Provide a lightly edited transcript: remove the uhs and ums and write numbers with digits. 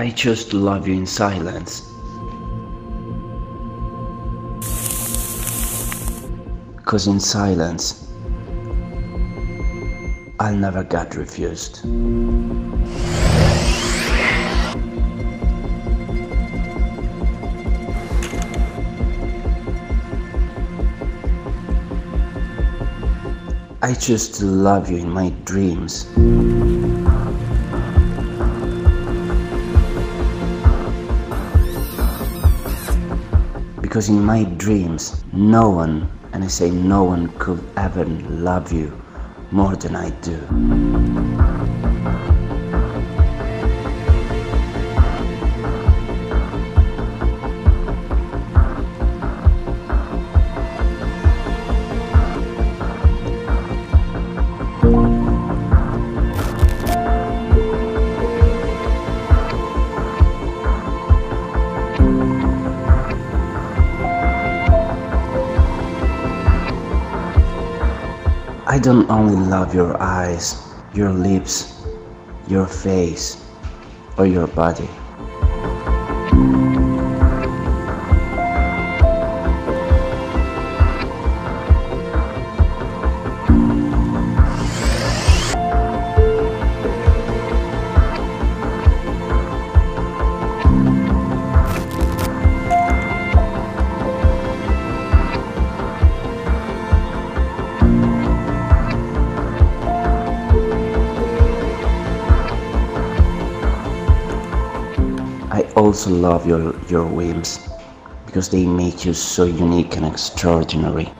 I chose to love you in silence. Cause in silence, I'll never get refused. I choose to love you in my dreams. Because in my dreams, no one, and I say no one, could ever love you more than I do. I don't only love your eyes, your lips, your face, or your body. I also love your whims, because they make you so unique and extraordinary.